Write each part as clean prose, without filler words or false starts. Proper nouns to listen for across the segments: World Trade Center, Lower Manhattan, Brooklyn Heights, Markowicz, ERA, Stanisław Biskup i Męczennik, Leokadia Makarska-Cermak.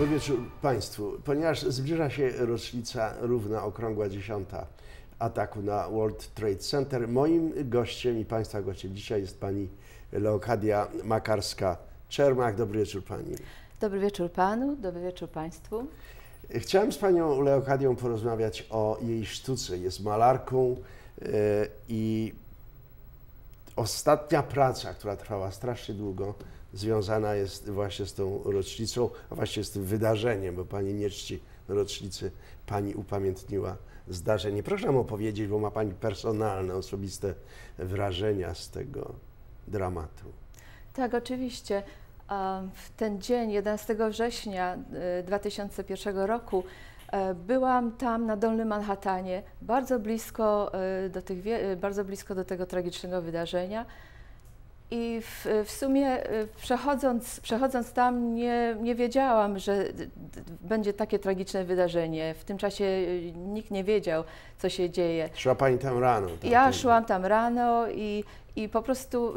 Dobry wieczór Państwu. Ponieważ zbliża się rocznica równa okrągła 10. ataku na World Trade Center, moim gościem i Państwa gościem dzisiaj jest Pani Leokadia Makarska-Cermak. Dobry wieczór Pani. Dobry wieczór Panu, dobry wieczór Państwu. Chciałem z Panią Leokadią porozmawiać o jej sztuce. Jest malarką i ostatnia praca, która trwała strasznie długo, związana jest właśnie z tą rocznicą, a właściwie z tym wydarzeniem, bo Pani nie czci rocznicy, Pani upamiętniła zdarzenie. Proszę nam opowiedzieć, bo ma Pani personalne, osobiste wrażenia z tego dramatu. Tak, oczywiście. W ten dzień, 11 września 2001 roku, byłam tam na Dolnym Manhattanie, bardzo blisko do tego tragicznego wydarzenia. I w sumie przechodząc tam nie wiedziałam, że będzie takie tragiczne wydarzenie. W tym czasie nikt nie wiedział, co się dzieje. Szła Pani tam rano? Tak? Ja szłam tam rano i po prostu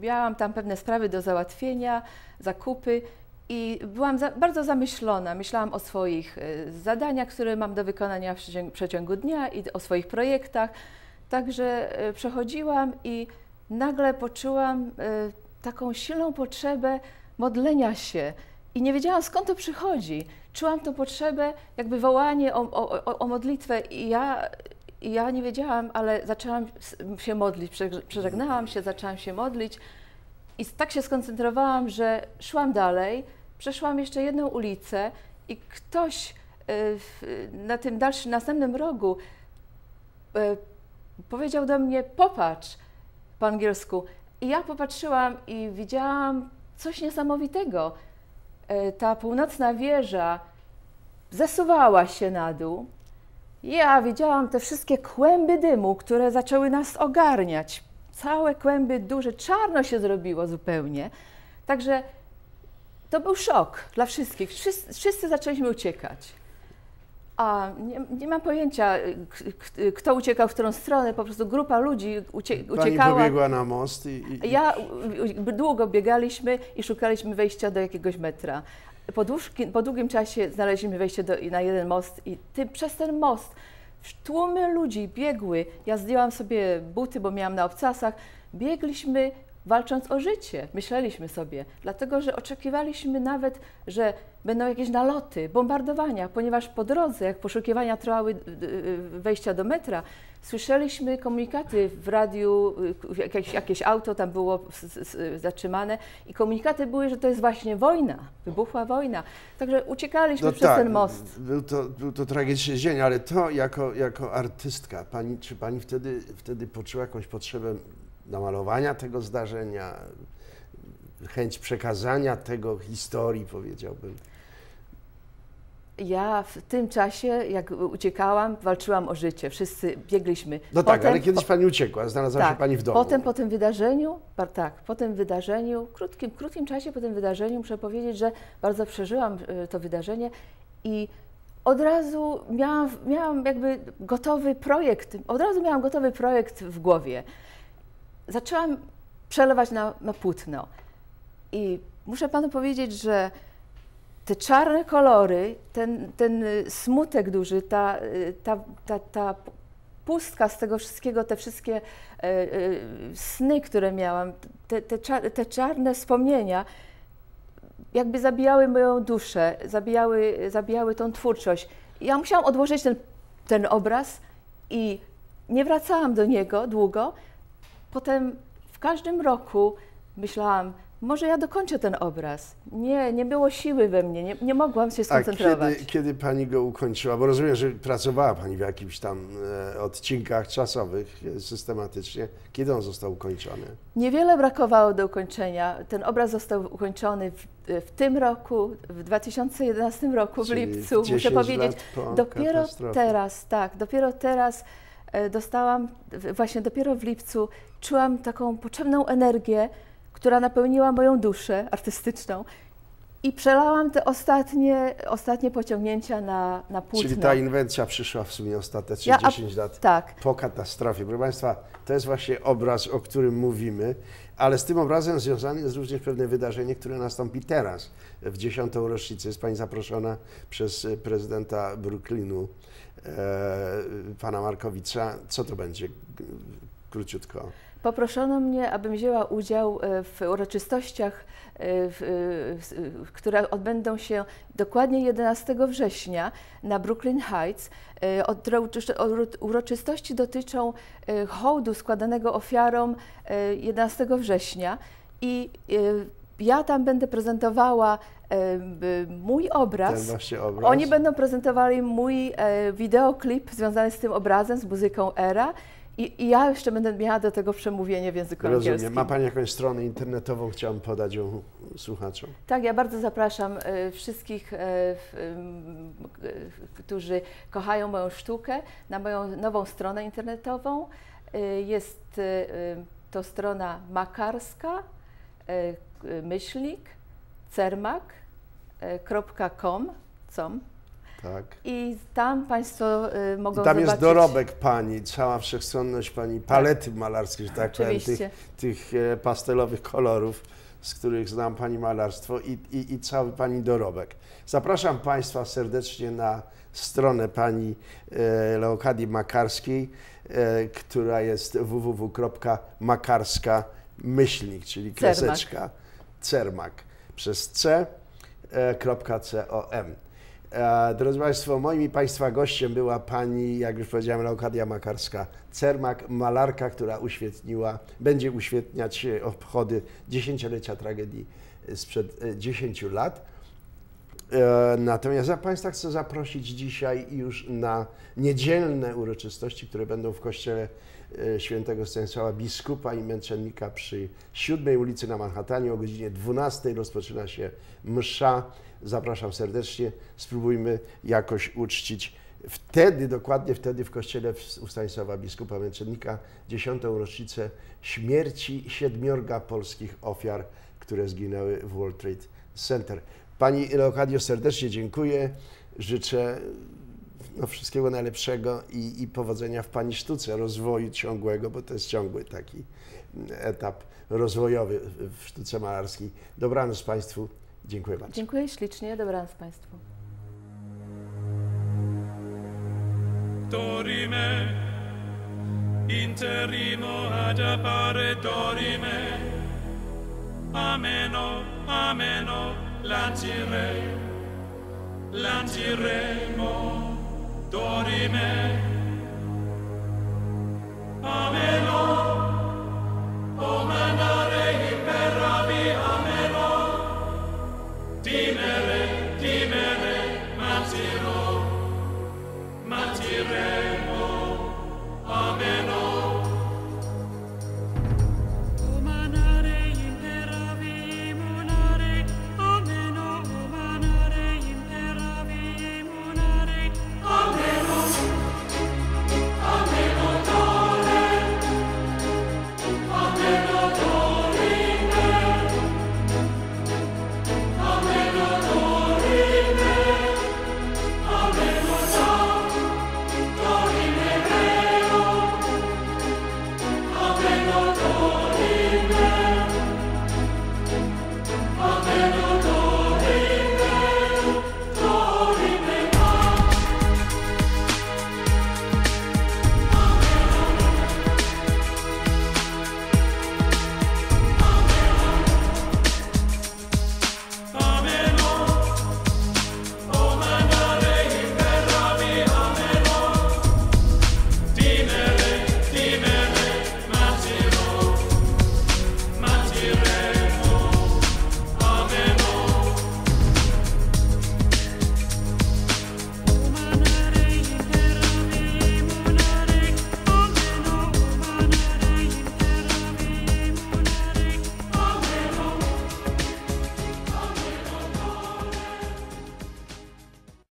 miałam tam pewne sprawy do załatwienia, zakupy i byłam bardzo zamyślona. Myślałam o swoich zadaniach, które mam do wykonania w przeciągu dnia i o swoich projektach. Także przechodziłam i nagle poczułam taką silną potrzebę modlenia się i nie wiedziałam, skąd to przychodzi. Czułam tą potrzebę, jakby wołanie o modlitwę i ja nie wiedziałam, ale zaczęłam się modlić, przeżegnałam się, zaczęłam się modlić i tak się skoncentrowałam, że szłam dalej, przeszłam jeszcze jedną ulicę i ktoś na tym następnym rogu powiedział do mnie: popatrz, po angielsku. I ja popatrzyłam i widziałam coś niesamowitego. Ta północna wieża zesuwała się na dół. Ja widziałam te wszystkie kłęby dymu, które zaczęły nas ogarniać. Całe kłęby duże, czarno się zrobiło zupełnie. Także to był szok dla wszystkich. Wszyscy zaczęliśmy uciekać. A nie mam pojęcia, kto uciekał w którą stronę, po prostu grupa ludzi uciekała. Pani pobiegła na most i... Ja długo biegaliśmy i szukaliśmy wejścia do jakiegoś metra. Po długim czasie znaleźliśmy wejście na jeden most i przez ten most tłumy ludzi biegły. Ja zdjęłam sobie buty, bo miałam na obcasach. Biegliśmy, walcząc o życie, myśleliśmy sobie, dlatego że oczekiwaliśmy nawet, że będą jakieś naloty, bombardowania, ponieważ po drodze, jak poszukiwania trwały wejścia do metra, słyszeliśmy komunikaty w radiu, jakieś auto tam było zatrzymane i komunikaty były, że to jest właśnie wojna, wybuchła wojna. Także uciekaliśmy ten most. Był to tragiczny dzień, ale to jako artystka, czy pani wtedy poczuła jakąś potrzebę namalowania tego zdarzenia, chęć przekazania tego historii, powiedziałbym? Ja w tym czasie, jak uciekałam, walczyłam o życie. Wszyscy biegliśmy. No potem, tak, ale kiedyś Pani uciekła, znalazła się Pani w domu. Potem po tym wydarzeniu, krótkim czasie po tym wydarzeniu muszę powiedzieć, że bardzo przeżyłam to wydarzenie i od razu miałam jakby gotowy projekt, w głowie. Zaczęłam przelewać na płótno i muszę Panu powiedzieć, że te czarne kolory, ten smutek duży, ta pustka z tego wszystkiego, te wszystkie sny, które miałam, te czarne wspomnienia jakby zabijały moją duszę, zabijały tą twórczość. Ja musiałam odłożyć ten obraz i nie wracałam do niego długo. Potem w każdym roku myślałam, może ja dokończę ten obraz. Nie było siły we mnie, nie mogłam się skoncentrować. A kiedy Pani go ukończyła? Bo rozumiem, że pracowała Pani w jakichś tam odcinkach czasowych systematycznie. Kiedy on został ukończony? Niewiele brakowało do ukończenia. Ten obraz został ukończony w tym roku, w 2011 roku, czyli w lipcu. Muszę powiedzieć, dopiero teraz dostałam, właśnie dopiero w lipcu, czułam taką potrzebną energię, która napełniła moją duszę artystyczną I przelałam te ostatnie pociągnięcia na płótno. Czyli ta inwencja przyszła w sumie ostatecznie 10 lat po katastrofie. Proszę Państwa, to jest właśnie obraz, o którym mówimy, ale z tym obrazem związane jest również pewne wydarzenie, które nastąpi teraz, w 10. rocznicę. Jest Pani zaproszona przez prezydenta Brooklynu, pana Markowicza. Co to będzie? Króciutko. Poproszono mnie, abym wzięła udział w uroczystościach, które odbędą się dokładnie 11 września na Brooklyn Heights. Uroczystości dotyczą hołdu składanego ofiarom 11 września i ja tam będę prezentowała mój obraz. Oni będą prezentowali mój wideoklip związany z tym obrazem, z muzyką ERA. I ja jeszcze będę miała do tego przemówienie w języku angielskim. Ma Pani jakąś stronę internetową, chciałam podać ją słuchaczom. Tak, ja bardzo zapraszam wszystkich, którzy kochają moją sztukę, na moją nową stronę internetową. Jest to strona makarska-cermak.com. Tak. I tam Państwo mogą zobaczyć. Tam jest dorobek Pani, cała wszechstronność Pani palety malarskiej, że tak powiem, tych pastelowych kolorów, z których znam Pani malarstwo i cały Pani dorobek. Zapraszam Państwa serdecznie na stronę Pani Leokadii Makarskiej, która jest www.makarska-cermak, czyli kreseczka cermak przez c.com. Drodzy Państwo, moim i Państwa gościem była Pani, jak już powiedziałem, Leokadia Makarska-Cermak, malarka, która będzie uświetniać obchody dziesięciolecia tragedii sprzed 10 lat. Natomiast ja Państwa chcę zaprosić dzisiaj już na niedzielne uroczystości, które będą w kościele świętego Stanisława Biskupa i Męczennika przy 7 ulicy na Manhattanie. O godzinie 12 rozpoczyna się msza. Zapraszam serdecznie, spróbujmy jakoś uczcić wtedy, dokładnie wtedy w kościele u Stanisława Biskupa Męczennika 10. rocznicę śmierci 7 polskich ofiar, które zginęły w World Trade Center. Pani Leokadio, serdecznie dziękuję, życzę wszystkiego najlepszego i powodzenia w Pani sztuce, rozwoju ciągłego, bo to jest ciągły taki etap rozwojowy w sztuce malarskiej. Dobranoc Państwu. Dziękuję bardzo. Dziękuję ślicznie. Dobranoc Państwu. Dorime, interimo ad appare dorime, ameno, ameno, lanciremo, dorime.